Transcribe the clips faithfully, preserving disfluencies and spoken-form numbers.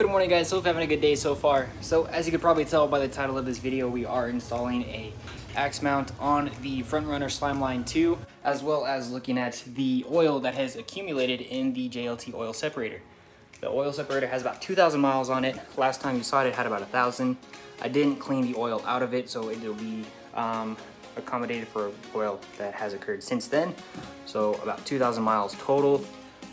Good morning guys, hope you're having a good day so far. So as you could probably tell by the title of this video, we are installing a axe mount on the Front Runner Slime Line two, as well as looking at the oil that has accumulated in the J L T oil separator. The oil separator has about two thousand miles on it. Last time you saw it, it had about a thousand. I didn't clean the oil out of it, so it'll be um, accommodated for oil that has occurred since then. So about two thousand miles total.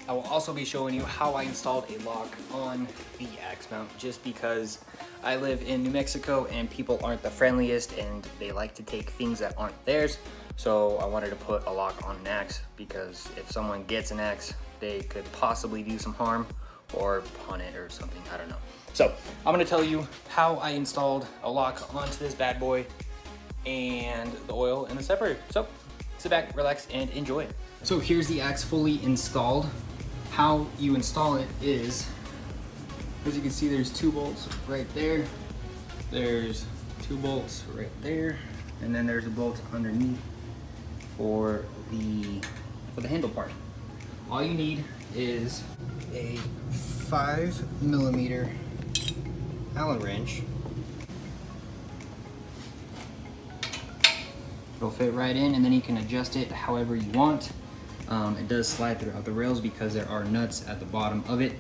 I will also be showing you how I installed a lock on the axe mount, just because I live in New Mexico and people aren't the friendliest and they like to take things that aren't theirs. So I wanted to put a lock on an axe because if someone gets an axe, they could possibly do some harm or pawn it or something, I don't know. So I'm gonna tell you how I installed a lock onto this bad boy and the oil and the separator. So sit back, relax, and enjoy it. So here's the axe fully installed. How you install it is, as you can see, there's two bolts right there. There's two bolts right there. And then there's a bolt underneath for the, for the handle part. All you need is a five millimeter Allen wrench. It'll fit right in and then you can adjust it however you want. Um, it does slide throughout the rails because there are nuts at the bottom of it,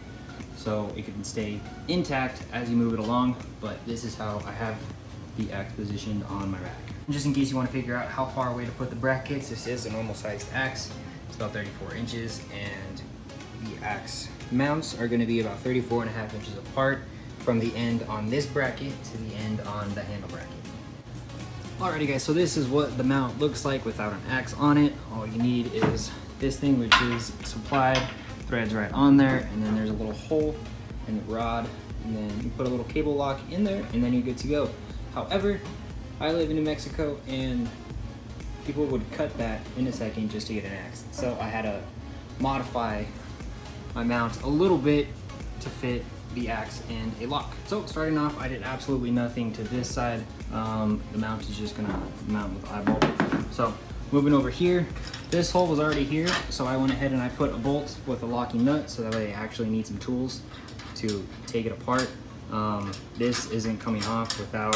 so it can stay intact as you move it along, but this is how I have the axe positioned on my rack. And just in case you want to figure out how far away to put the brackets, this is a normal sized axe. It's about thirty-four inches, and the axe mounts are going to be about thirty-four and a half inches apart from the end on this bracket to the end on the handle bracket. Alrighty guys, so this is what the mount looks like without an axe on it. All you need is this thing, which is supplied, threads right on there, and then there's a little hole and a rod, and then you put a little cable lock in there, and then you're good to go. However, I live in New Mexico, and people would cut that in a second just to get an axe. So I had to modify my mount a little bit to fit the axe and a lock. So starting off, I did absolutely nothing to this side. Um, the mount is just gonna mount with eyeball. So moving over here, this hole was already here, so I went ahead and I put a bolt with a locking nut, so that way I actually need some tools to take it apart. Um, this isn't coming off without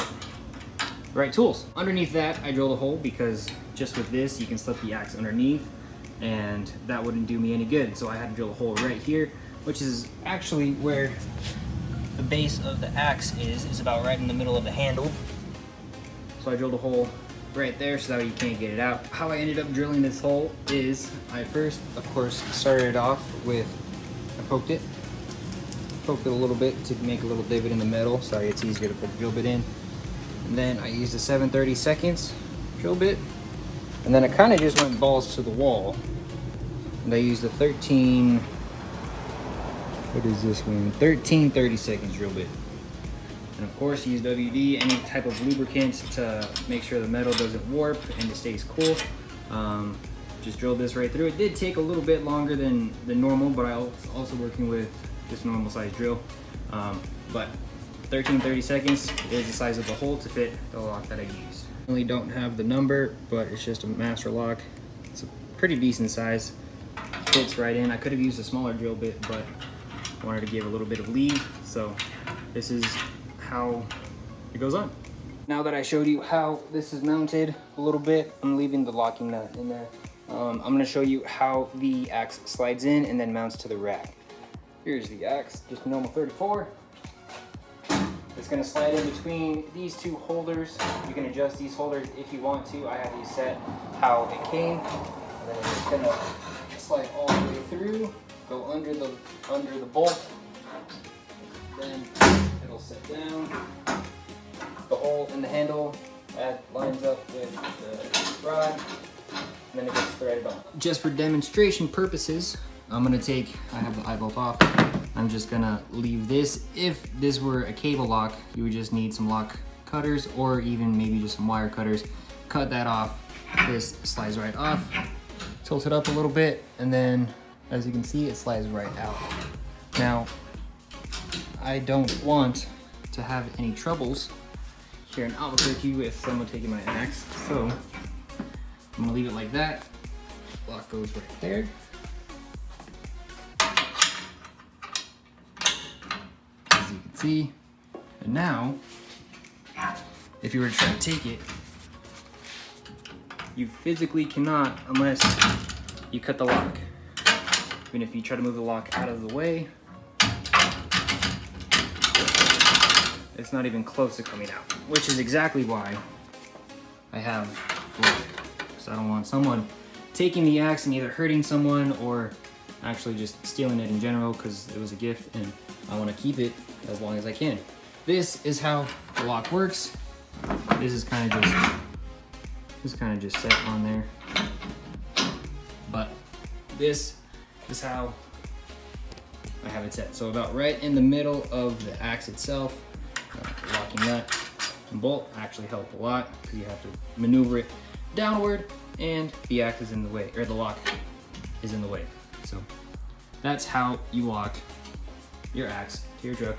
the right tools. Underneath that, I drilled a hole because just with this, you can slip the axe underneath, and that wouldn't do me any good. So I had to drill a hole right here, which is actually where the base of the axe is. It's about right in the middle of the handle. So I drilled a hole right there so that you can't get it out. How I ended up drilling this hole is I first, of course, started it off with, I poked it, poked it a little bit to make a little divot in the metal so it's easier to put the drill bit in. And then I used a seven thirty-seconds drill bit. And then I kind of just went balls to the wall. And I used a thirteen, what is this one? thirteen thirty-seconds drill bit. And of course, use W D, any type of lubricant to make sure the metal doesn't warp and it stays cool. Um, just drilled this right through. It did take a little bit longer than, than normal, but I was also working with just normal size drill. Um, but thirteen thirty-seconds is the size of the hole to fit the lock that I used. I really don't have the number, but it's just a master lock. It's a pretty decent size, fits right in. I could have used a smaller drill bit, but I wanted to give a little bit of lead, so this is how it goes on. Now that I showed you how this is mounted a little bit, I'm leaving the locking nut in there. Um, I'm gonna show you how the axe slides in and then mounts to the rack. Here's the axe, just normal thirty-four. It's gonna slide in between these two holders. You can adjust these holders if you want to. I have these set how it came. And then it's gonna slide all the way through, go under the, under the bolt, then it'll sit down. The hole in the handle that lines up with the rod, and then it gets threaded on. Just for demonstration purposes, I'm gonna take, I have the eye bolt off. I'm just gonna leave this. If this were a cable lock, you would just need some lock cutters or even maybe just some wire cutters. Cut that off. This slides right off. Tilt it up a little bit, and then as you can see, it slides right out. Now, I don't want to have any troubles here in Albuquerque with someone taking my axe, so I'm gonna leave it like that. Lock goes right there. As you see. And now, if you were to try to take it, you physically cannot unless you cut the lock. Even if you try to move the lock out of the way, it's not even close to coming out, which is exactly why I have blood. Because I don't want someone taking the axe and either hurting someone or actually just stealing it in general, because it was a gift and I want to keep it as long as I can. This is how the lock works. This is kind of just, this is kind of just set on there. But this is how I have it set. So about right in the middle of the axe itself, locking nut and bolt actually help a lot because you have to maneuver it downward and the axe is in the way, or the lock is in the way. So that's how you lock your axe to your truck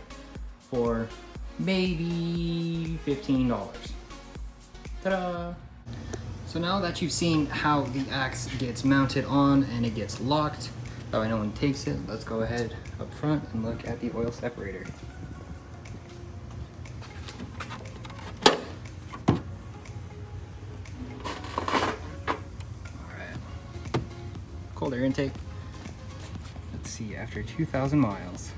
for maybe fifteen dollars. Ta-da! So now that you've seen how the axe gets mounted on and it gets locked, that way no one takes it, let's go ahead up front and look at the oil separator. Cold air intake. Let's see, after two thousand miles.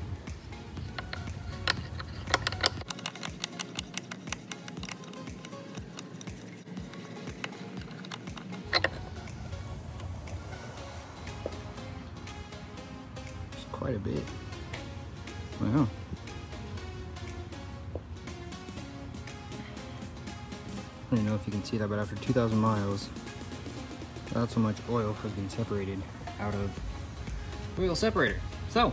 It's quite a bit. Wow. I don't know if you can see that, but after two thousand miles, not so much oil has been separated out of the oil separator. So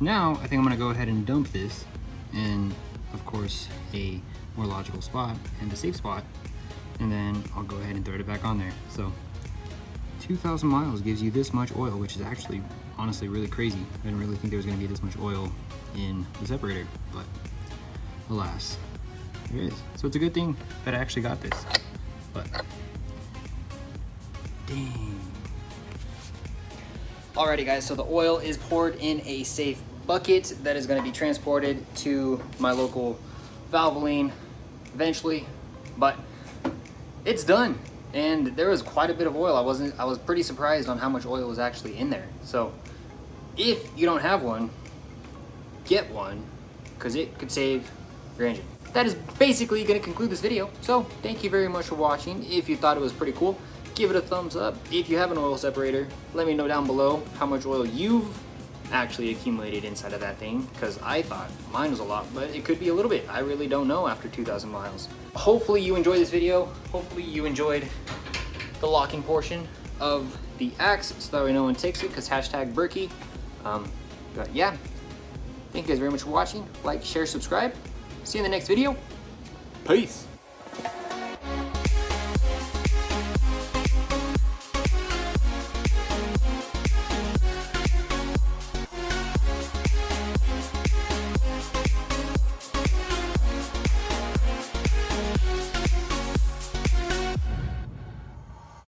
now I think I'm gonna go ahead and dump this in, of course, a more logical spot and a safe spot, and then I'll go ahead and throw it back on there. So two thousand miles gives you this much oil, which is actually honestly really crazy. I didn't really think there was gonna be this much oil in the separator, but alas, there is. So it's a good thing that I actually got this, but dang. Alrighty guys, so the oil is poured in a safe bucket that is going to be transported to my local Valvoline eventually, but it's done. And there was quite a bit of oil. I wasn't, I was pretty surprised on how much oil was actually in there. So if you don't have one, get one, because it could save your engine. That is basically going to conclude this video. So thank you very much for watching. If you thought it was pretty cool, give it a thumbs up. If you have an oil separator, let me know down below how much oil you've actually accumulated inside of that thing, because I thought mine was a lot, but it could be a little bit. I really don't know after two thousand miles. Hopefully you enjoyed this video. Hopefully you enjoyed the locking portion of the axe, so that way no one takes it, because hashtag Berkey. Um, but yeah, thank you guys very much for watching. Like, share, subscribe. See you in the next video. Peace.